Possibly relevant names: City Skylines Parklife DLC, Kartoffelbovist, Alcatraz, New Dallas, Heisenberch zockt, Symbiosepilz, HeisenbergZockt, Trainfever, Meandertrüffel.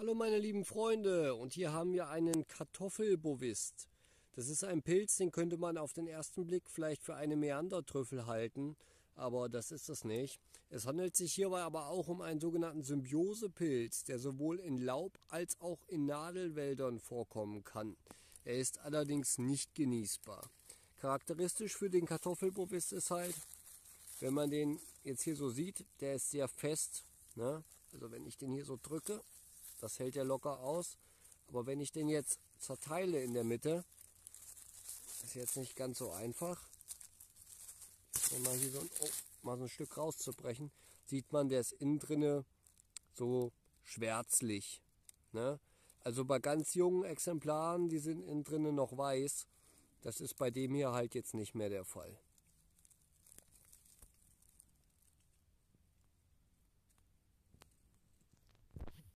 Hallo meine lieben Freunde, und hier haben wir einen Kartoffelbovist. Das ist ein Pilz, den könnte man auf den ersten Blick vielleicht für eine Meandertrüffel halten, aber das ist es nicht. Es handelt sich hierbei aber auch um einen sogenannten Symbiosepilz, der sowohl in Laub- als auch in Nadelwäldern vorkommen kann. Er ist allerdings nicht genießbar. Charakteristisch für den Kartoffelbovist ist halt, wenn man den jetzt hier so sieht, der ist sehr fest, ne? Also wenn ich den hier so drücke, das hält er locker aus. Aber wenn ich den jetzt zerteile in der Mitte, ist jetzt nicht ganz so einfach. Mal hier mal so ein Stück rauszubrechen, sieht man, der ist innen drinne so schwärzlich, ne? Also bei ganz jungen Exemplaren, die sind innen drinne noch weiß. Das ist bei dem hier halt jetzt nicht mehr der Fall.